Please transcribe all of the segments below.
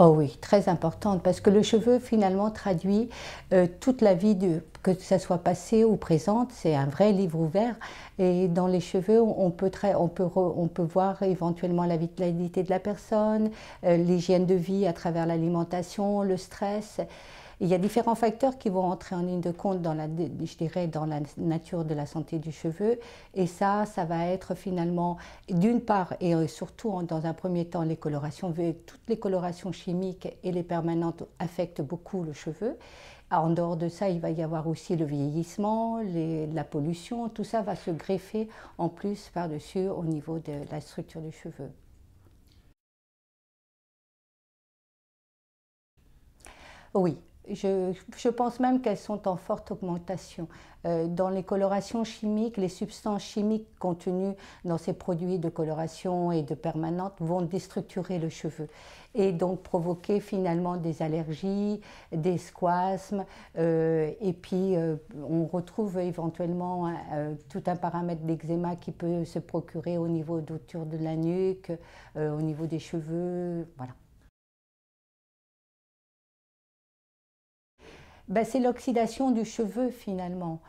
Oh oui, très importante, parce que le cheveu finalement traduit toute la vie, que ça soit passée ou présente, c'est un vrai livre ouvert. Et dans les cheveux, on peut voir éventuellement la vitalité de la personne, l'hygiène de vie à travers l'alimentation, le stress. Il y a différents facteurs qui vont entrer en ligne de compte dans la, je dirais, dans la nature de la santé du cheveu. Et ça, ça va être finalement, d'une part, et surtout dans un premier temps, les colorations. Toutes les colorations chimiques et les permanentes affectent beaucoup le cheveu. En dehors de ça, il va y avoir aussi le vieillissement, la pollution. Tout ça va se greffer en plus par-dessus au niveau de la structure du cheveu. Oui. Je pense même qu'elles sont en forte augmentation. Dans les colorations chimiques, les substances chimiques contenues dans ces produits de coloration et de permanente vont déstructurer le cheveu et donc provoquer finalement des allergies, des squasmes et puis on retrouve éventuellement tout un paramètre d'eczéma qui peut se procurer au niveau autour de la nuque, au niveau des cheveux, voilà. Ben, c'est l'oxydation du cheveu finalement,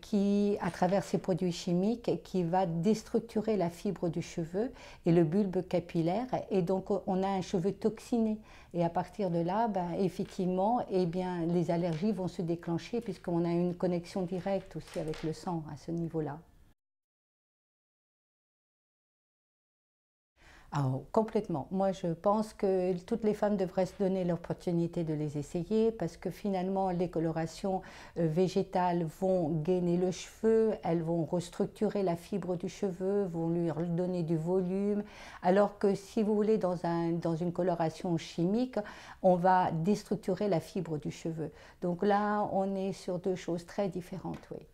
qui, à travers ces produits chimiques, qui va déstructurer la fibre du cheveu et le bulbe capillaire. Et donc on a un cheveu toxiné. Et à partir de là, ben, effectivement, eh bien, les allergies vont se déclencher puisqu'on a une connexion directe aussi avec le sang à ce niveau-là. Oh, complètement. Moi, je pense que toutes les femmes devraient se donner l'opportunité de les essayer parce que finalement, les colorations végétales vont gainer le cheveu, elles vont restructurer la fibre du cheveu, vont lui donner du volume, alors que si vous voulez, dans une coloration chimique, on va déstructurer la fibre du cheveu. Donc là, on est sur deux choses très différentes, oui.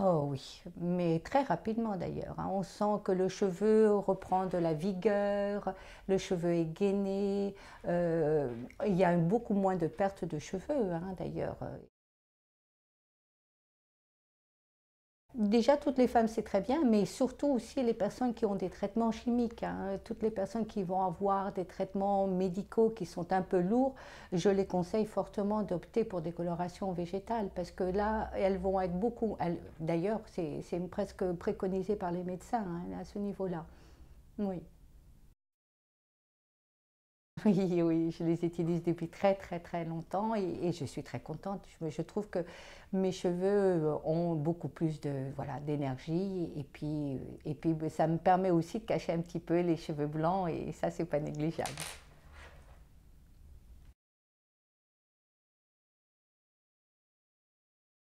Oh oui, mais très rapidement d'ailleurs. On sent que le cheveu reprend de la vigueur, le cheveu est gainé, il y a beaucoup moins de pertes de cheveux d'ailleurs. Déjà, toutes les femmes, c'est très bien, mais surtout aussi les personnes qui ont des traitements chimiques. Toutes les personnes qui vont avoir des traitements médicaux qui sont un peu lourds, je les conseille fortement d'opter pour des colorations végétales parce que là, elles vont être beaucoup... D'ailleurs, c'est presque préconisé par les médecins à ce niveau-là. Oui. Oui, je les utilise depuis très très très longtemps et je suis très contente. Je trouve que mes cheveux ont beaucoup plus de, voilà, d'énergie et puis ça me permet aussi de cacher un petit peu les cheveux blancs et ça, c'est pas négligeable.